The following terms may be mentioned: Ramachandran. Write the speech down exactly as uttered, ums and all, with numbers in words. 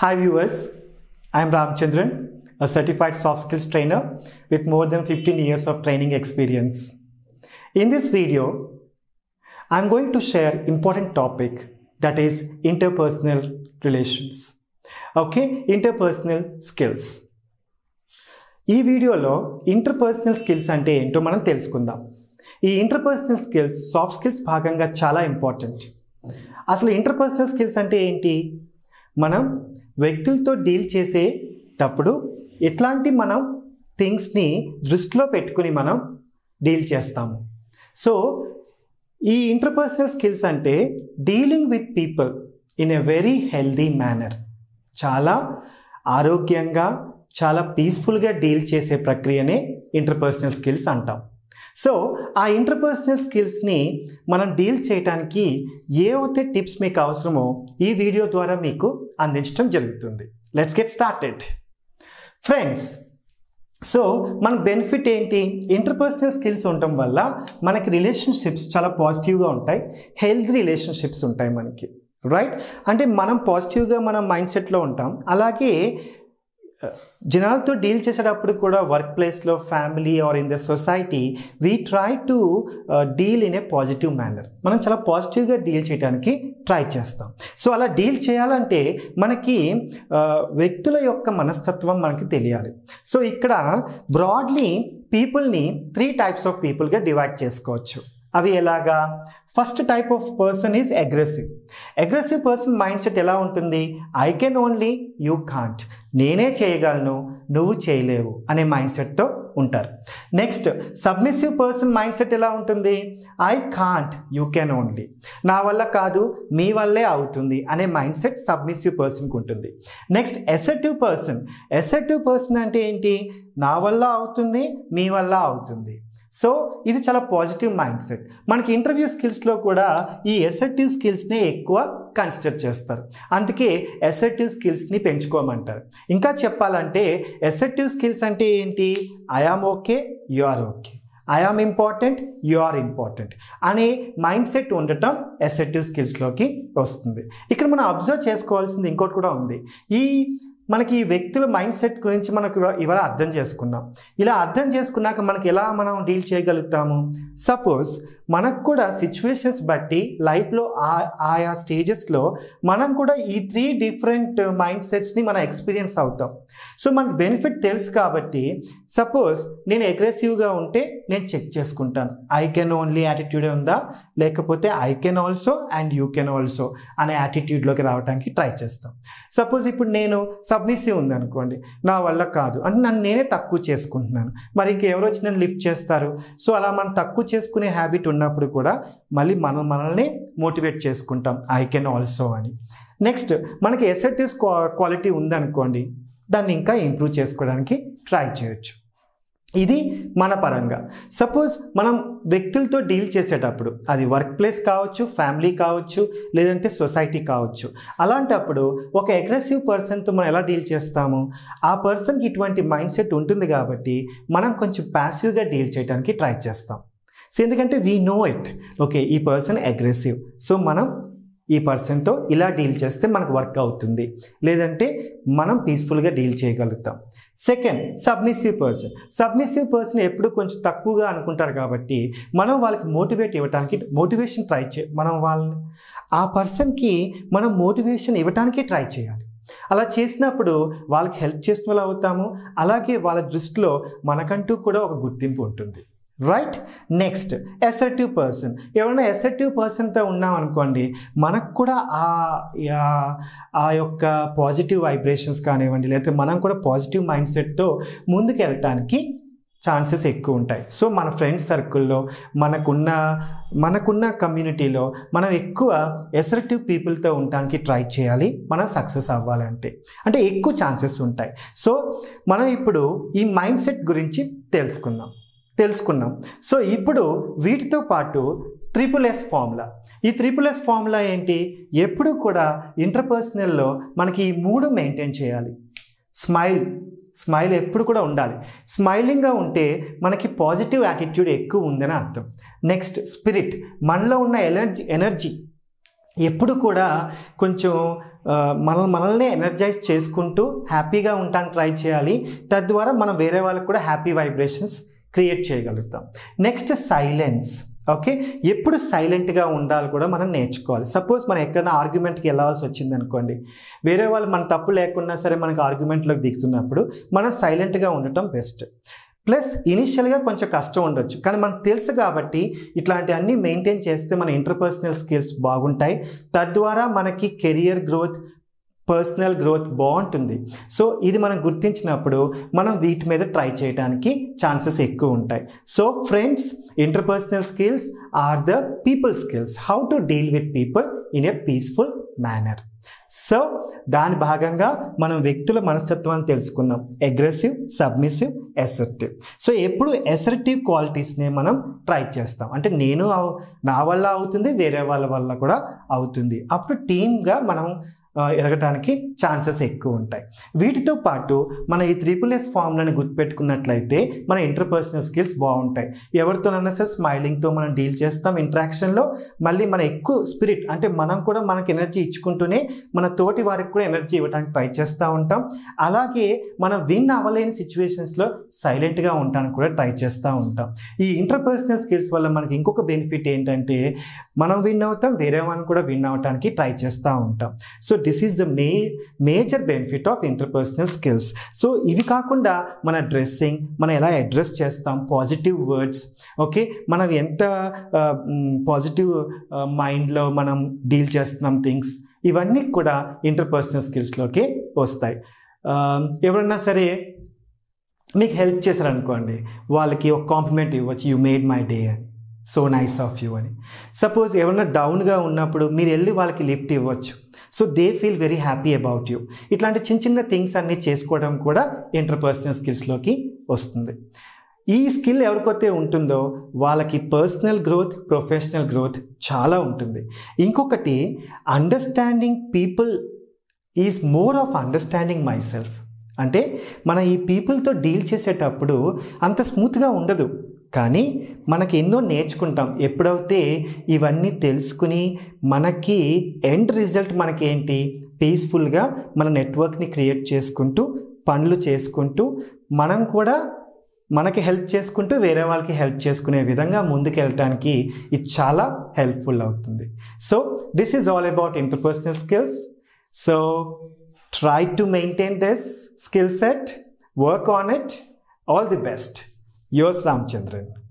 Hi viewers, I am Ramachandran, a certified soft skills trainer with more than fifteen years of training experience. In this video, I am going to share important topic, that is interpersonal relations. Okay, interpersonal skills. In this video, interpersonal skills ante ento manam telukundam. Ee interpersonal skills, soft skills bhaganga chala important. Asalu interpersonal skills ante enti? Manam వ్యక్తులతో deal చేసేటప్పుడు ఎట్లాంటి మనం థింగ్స్ని దృష్టిలో పెట్టుకుని మనం deal చేస్తాము. So ఈ interpersonal skills అంటే dealing with people in a very healthy manner, చాలా ఆరోగ్యంగా చాలా పీస్ఫుల్గా డీల్ చేసే ప్రక్రియనే ఇంటర్పర్సనల్ స్కిల్స్ అంటాం. సో ఆ ఇంటర్పర్సనల్ స్కిల్స్ని మనం డీల్ చేయడానికి ఏవైతే టిప్స్ మీకు అవసరమో ఈ వీడియో ద్వారా మీకు అందించడం జరుగుతుంది. Let's get started friends. So మన బెనిఫిట్ ఏంటి? ఇంటర్పర్సనల్ స్కిల్స్ ఉండటం వల్ల మనకి రిలేషన్షిప్స్ చాలా పాజిటివ్గా ఉంటాయి, హెల్తీ రిలేషన్షిప్స్ ఉంటాయి మనకి, రైట్? అంటే మనం పాజిటివ్గా మనం మైండ్ సెట్లో ఉంటాం. అలాగే జనాలతో డీల్ చేసేటప్పుడు కూడా వర్క్ ప్లేస్లో, family or in the society we try to deal in a positive manner. మనం చాలా పాజిటివ్గా డీల్ చేయడానికి ట్రై చేస్తాం. సో అలా డీల్ చేయాలంటే మనకి వ్యక్తుల యొక్క మనస్తత్వం మనకి తెలియాలి. సో ఇక్కడ బ్రాడ్లీ పీపుల్ని త్రీ టైప్స్ ఆఫ్ పీపుల్గా డివైడ్ చేసుకోవచ్చు. అవి ఎలాగా? First type of person is aggressive. Aggressive person mind set ఎలా ఉంటుంది? I can only, you can't. నేనే చేయగలను, నువ్వు చేయలేవు అనే మైండ్ సెట్తో ఉంటారు. Next submissive person mind set ఎలా ఉంటుంది? I can't, you can only. నా వల్ల కాదు, మీ వల్లే అవుతుంది అనే మైండ్ సెట్ సబ్మిసివ్ పర్సన్కి ఉంటుంది. Next assertive person. Assertive person అంటే ఏంటి? నా వల్ల అవుతుంది, మీ వల్ల అవుతుంది. సో ఇది చాలా పాజిటివ్ మైండ్ సెట్. మనకి ఇంటర్వ్యూ స్కిల్స్లో కూడా ఈ అసర్టివ్ స్కిల్స్నే ఎక్కువ కన్సిడర్ చేస్తారు. అందుకే అసర్టివ్ స్కిల్స్ని పెంచుకోమంటారు. ఇంకా చెప్పాలంటే అసర్టివ్ స్కిల్స్ అంటే ఏంటి? I am okay, you are okay. I am important, you are important అనే మైండ్ సెట్ ఉండటం అసర్టివ్ స్కిల్స్లోకి వస్తుంది. ఇక్కడ మనం అబ్జర్వ్ చేసుకోవాల్సింది ఇంకోటి కూడా ఉంది. ఈ మనకి ఈ వ్యక్తుల మైండ్ సెట్ గురించి మనకు ఇవాళ అర్థం చేసుకున్నాం. ఇలా అర్థం చేసుకున్నాక మనకి ఎలా మనం డీల్ చేయగలుగుతాము? సపోజ్ మనకు కూడా సిచ్యువేషన్స్ బట్టి లైఫ్లో ఆయా స్టేజెస్లో మనం కూడా ఈ త్రీ డిఫరెంట్ మైండ్ సెట్స్ని మనం ఎక్స్పీరియన్స్ అవుతాం. సో మనకు బెనిఫిట్ తెలుసు కాబట్టి సపోజ్ నేను అగ్రెసివ్గా ఉంటే నేను చెక్ చేసుకుంటాను, ఐ కెన్ ఓన్లీ యాటిట్యూడే ఉందా లేకపోతే I can also and you can also అనే యాటిట్యూడ్లోకి రావడానికి ట్రై చేస్తాం. సపోజ్ ఇప్పుడు నేను సబ్మిసివ్ ఉందనుకోండి, నా వల్ల కాదు అంటే నన్ను నేనే తక్కువ చేసుకుంటున్నాను, మరి ఇంకెవరు వచ్చి నన్ను లిఫ్ట్ చేస్తారు. సో అలా మనం తక్కువ చేసుకునే హ్యాబిట్ ఉన్నప్పుడు కూడా మళ్ళీ మనం మనల్ని మోటివేట్ చేసుకుంటాం, ఐ కెన్ ఆల్సో అని. నెక్స్ట్ మనకి అసర్టివ్ క్వాలిటీ ఉందనుకోండి, దాన్ని ఇంకా ఇంప్రూవ్ చేసుకోవడానికి ట్రై చేయొచ్చు. ఇది మన పరంగా. సపోజ్ మనం వ్యక్తులతో డీల్ చేసేటప్పుడు అది వర్క్ ప్లేస్ కావచ్చు, ఫ్యామిలీ కావచ్చు, లేదంటే సొసైటీ కావచ్చు. అలాంటప్పుడు ఒక అగ్రెసివ్ పర్సన్తో మనం ఎలా డీల్ చేస్తాము? ఆ పర్సన్కి ఇటువంటి మైండ్ సెట్ ఉంటుంది కాబట్టి మనం కొంచెం ప్యాసివ్గా డీల్ చేయడానికి ట్రై చేస్తాం. సో ఎందుకంటే వీ నో ఇట్, ఓకే ఈ పర్సన్ అగ్రెసివ్, సో మనం ఈ పర్సన్తో ఇలా డీల్ చేస్తే మనకు వర్క్ అవుతుంది, లేదంటే మనం పీస్ఫుల్గా డీల్ చేయగలుగుతాం. Second submissive person. Submissive person ఎప్పుడు కొంచెం తక్కువగా అనుకుంటారు కాబట్టి మనం వాళ్ళకి మోటివేట్ ఇవ్వడానికి మోటివేషన్ ట్రై చే మనం వాళ్ళని ఆ పర్సన్కి మనం మోటివేషన్ ఇవ్వడానికి ట్రై చేయాలి. అలా చేసినప్పుడు వాళ్ళకి హెల్ప్ చేసిన వాళ్ళు అవుతాము. అలాగే వాళ్ళ దృష్టిలో మనకంటూ కూడా ఒక గుర్తింపు ఉంటుంది, రైట్? Next assertive person. ఎవరైనా అసర్టివ్ పర్సన్తో ఉన్నాం అనుకోండి, మనకు కూడా ఆ యొక్క పాజిటివ్ వైబ్రేషన్స్ కానివ్వండి, లేకపోతే మనం కూడా పాజిటివ్ మైండ్ సెట్తో ముందుకు వెళ్ళటానికి ఛాన్సెస్ ఎక్కువ ఉంటాయి. సో మన ఫ్రెండ్ సర్కిల్లో, మనకున్న మనకున్న కమ్యూనిటీలో మనం ఎక్కువ అసర్టివ్ పీపుల్తో ఉండడానికి ట్రై చేయాలి మనం సక్సెస్ అవ్వాలంటే, అంటే ఎక్కువ ఛాన్సెస్ ఉంటాయి. సో మనం ఇప్పుడు ఈ మైండ్ సెట్ గురించి తెలుసుకుందాం తెలుసుకున్నాం సో ఇప్పుడు వీటితో పాటు ట్రిపుల్ ఎస్ ఫార్ములా. ఈ ట్రిపుల్ ఎస్ ఫార్ములా ఏంటి? ఎప్పుడు కూడా ఇంటర్పర్సనల్లో మనకి ఈ మూడు మెయింటైన్ చేయాలి. స్మైల్ స్మైల్ ఎప్పుడు కూడా ఉండాలి. స్మైలింగ్గా ఉంటే మనకి పాజిటివ్ యాటిట్యూడ్ ఎక్కువ ఉందని అర్థం. నెక్స్ట్ స్పిరిట్, మనలో ఉన్న ఎనర్జీ ఎనర్జీ ఎప్పుడు కూడా కొంచెం మనల్ని మనల్ని ఎనర్జైజ్ చేసుకుంటూ హ్యాపీగా ఉంటాను ట్రై చేయాలి. తద్వారా మనం వేరే వాళ్ళకి కూడా హ్యాపీ వైబ్రేషన్స్ క్రియేట్ చేయగలుగుతాం. Next silence. ఓకే, ఎప్పుడు సైలెంట్గా ఉండాలి కూడా మనం నేర్చుకోవాలి. సపోజ్ మనం ఎక్కడైనా ఆర్గ్యుమెంట్కి వెళ్ళాల్సి వచ్చింది అనుకోండి, వేరే వాళ్ళు మన తప్పు లేకున్నా సరే మనకు ఆర్గ్యుమెంట్లోకి దిగుతున్నప్పుడు మనం సైలెంట్గా ఉండటం బెస్ట్. ప్లస్ ఇనిషియల్గా కొంచెం కష్టం ఉండొచ్చు, కానీ మనకు తెలుసు కాబట్టి ఇట్లాంటివన్నీ మెయింటైన్ చేస్తే మన ఇంటర్పర్సనల్ స్కిల్స్ బాగుంటాయి. తద్వారా మనకి కెరియర్ గ్రోత్, పర్సనల్ గ్రోత్ బాగుంటుంది. సో ఇది మనం గుర్తించినప్పుడు మనం వీటి మీద ట్రై చేయడానికి ఛాన్సెస్ ఎక్కువ ఉంటాయి. So friends, interpersonal skills are the people skills, how to deal with people in a peaceful manner. So దాని భాగంగా మనం వ్యక్తుల మనస్తత్వాన్ని తెలుసుకున్నాం, అగ్రెసివ్, సబ్మిసివ్, ఎసర్టివ్. సో ఎప్పుడు ఎసర్టివ్ క్వాలిటీస్నే మనం ట్రై చేస్తాం, అంటే నేను నా వల్ల అవుతుంది, వేరే వాళ్ళ వల్ల కూడా అవుతుంది. అప్పుడు టీమ్గా మనం ఎదగటానికి ఛాన్సెస్ ఎక్కువ ఉంటాయి. వీటితో పాటు మన ఈ త్రిపుల్ ఎస్ ఫామ్లను గుర్తుపెట్టుకున్నట్లయితే మన ఇంటర్పర్సనల్ స్కిల్స్ బాగుంటాయి. ఎవరితోనైనా సరే స్మైలింగ్తో మనం డీల్ చేస్తాం ఇంట్రాక్షన్లో. మళ్ళీ మన ఎక్కువ స్పిరిట్, అంటే మనం కూడా మనకు ఎనర్జీ ఇచ్చుకుంటూనే మన తోటి వారికి కూడా ఎనర్జీ ఇవ్వడానికి ట్రై చేస్తూ ఉంటాం. అలాగే మనం విన్ అవ్వలేని సిచ్యువేషన్స్లో సైలెంట్గా ఉండడానికి కూడా ట్రై చేస్తూ ఉంటాం. ఈ ఇంటర్పర్సనల్ స్కిల్స్ వల్ల మనకి ఇంకొక బెనిఫిట్ ఏంటంటే మనం విన్ అవుతాం, వేరే వాళ్ళని కూడా విన్ అవ్వడానికి ట్రై చేస్తూ ఉంటాం. So this is the ma major benefit of interpersonal skills. So ivi kaakunda mana dressing, mana ela address chestam, positive words, okay, mana enta uh, positive uh, mind lo manam deal chestunam things, ivanni kuda interpersonal skills loke ostayi. Evarna sare meek help chesaru anukondi, vallaki ok compliment ivvachu, you made my day, so nice of you అని. Suppose ఎవరైనా డౌన్గా ఉన్నప్పుడు మీరు వెళ్ళి వాళ్ళకి lift ఇవ్వచ్చు, so they feel very happy about you. ఇట్లాంటి చిన్న చిన్న థింగ్స్ అన్నీ చేసుకోవడం కూడా ఇంటర్పర్సనల్ స్కిల్స్లోకి వస్తుంది. ఈ స్కిల్ ఎవరికైతే ఉంటుందో వాళ్ళకి పర్సనల్ గ్రోత్, ప్రొఫెషనల్ గ్రోత్ చాలా ఉంటుంది. ఇంకొకటి, understanding people is more of understanding myself. అంటే మనం ఈ పీపుల్తో డీల్ చేసేటప్పుడు అంత స్మూత్గా ఉండదు, కానీ మనకి ఎన్నో నేర్చుకుంటాం. ఎప్పుడైతే ఇవన్నీ తెలుసుకుని మనకి ఎండ్ రిజల్ట్ మనకేంటి, పీస్ఫుల్గా మన నెట్వర్క్ని క్రియేట్ చేసుకుంటూ పనులు చేసుకుంటూ మనం కూడా మనకి హెల్ప్ చేసుకుంటూ వేరే వాళ్ళకి హెల్ప్ చేసుకునే విధంగా ముందుకు వెళ్ళటానికి ఇది చాలా హెల్ప్ఫుల్ అవుతుంది. So this is all about interpersonal skills. So try to maintain this skill set, work on it. All the best. Yours, Ramachandran.